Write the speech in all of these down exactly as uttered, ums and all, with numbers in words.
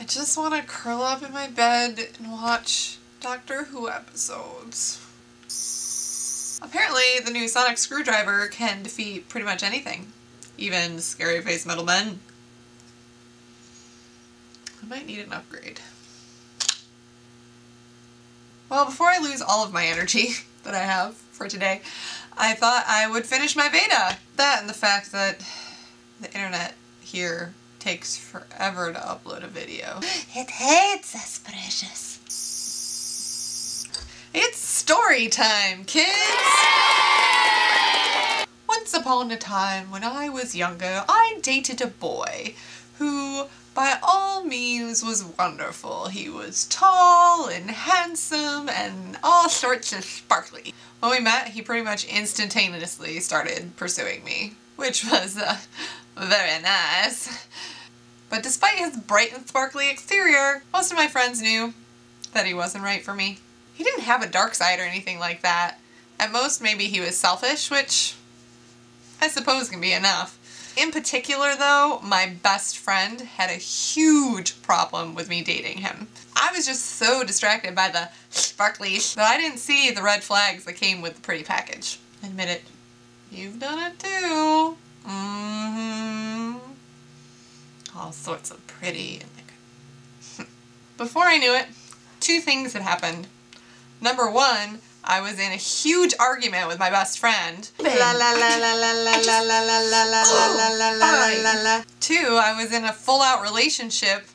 I just want to curl up in my bed and watch Doctor Who episodes. Apparently, the new sonic screwdriver can defeat pretty much anything, even scary face metal men. I might need an upgrade. Well, before I lose all of my energy that I have for today, I thought I would finish my VEDA. That and the fact that the internet here takes forever to upload a video. It hates us, precious. It's story time, kids! Yay! Once upon a time when I was younger, I dated a boy who, by all means, was wonderful. He was tall and handsome and all sorts of sparkly. When we met, he pretty much instantaneously started pursuing me, which was uh, very nice. But despite his bright and sparkly exterior, most of my friends knew that he wasn't right for me. He didn't have a dark side or anything like that. At most, maybe he was selfish, which I suppose can be enough. In particular though, my best friend had a huge problem with me dating him. I was just so distracted by the sparklies that I didn't see the red flags that came with the pretty package. Admit it, you've done it too. Mm-hmm. All sorts of pretty. Before I knew it, two things had happened. Number one, I was in a huge argument with my best friend. Two, I was in a full-out relationship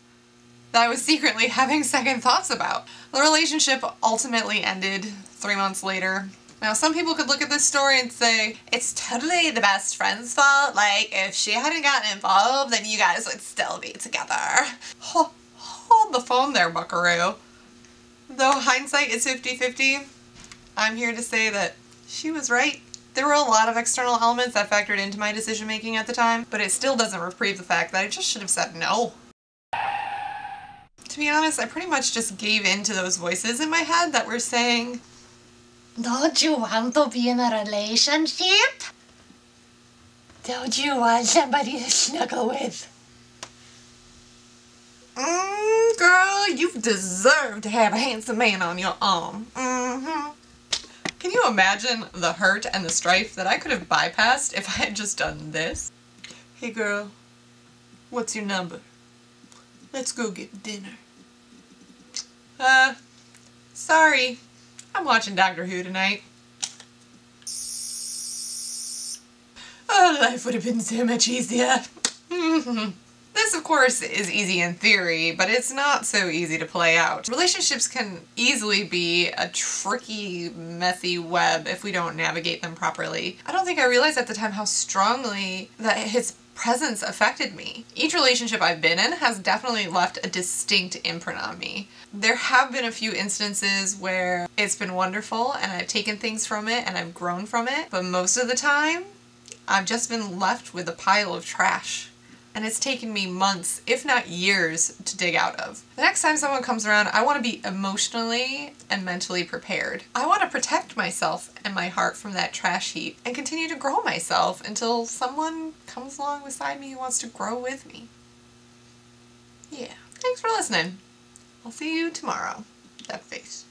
that I was secretly having second thoughts about. The relationship ultimately ended three months later. Now, some people could look at this story and say, it's totally the best friend's fault. Like, if she hadn't gotten involved, then you guys would still be together. Hold the phone there, buckaroo. Though hindsight is fifty fifty, I'm here to say that she was right. There were a lot of external elements that factored into my decision making at the time, but it still doesn't reprieve the fact that I just should have said no. To be honest, I pretty much just gave in to those voices in my head that were saying, don't you want to be in a relationship? Don't you want somebody to snuggle with? Mmm, girl, you deserve to have a handsome man on your arm. Mm-hmm. Can you imagine the hurt and the strife that I could have bypassed if I had just done this? Hey girl, what's your number? Let's go get dinner. Uh, sorry, I'm watching Doctor Who tonight. Oh, life would have been so much easier. This, of course, is easy in theory, but it's not so easy to play out. Relationships can easily be a tricky, messy web if we don't navigate them properly. I don't think I realized at the time how strongly that his presence affected me. Each relationship I've been in has definitely left a distinct imprint on me. There have been a few instances where it's been wonderful and I've taken things from it and I've grown from it, but most of the time, I've just been left with a pile of trash. And it's taken me months, if not years, to dig out of. The next time someone comes around, I want to be emotionally and mentally prepared. I want to protect myself and my heart from that trash heap and continue to grow myself until someone comes along beside me who wants to grow with me. Yeah. Thanks for listening. I'll see you tomorrow. Duck face.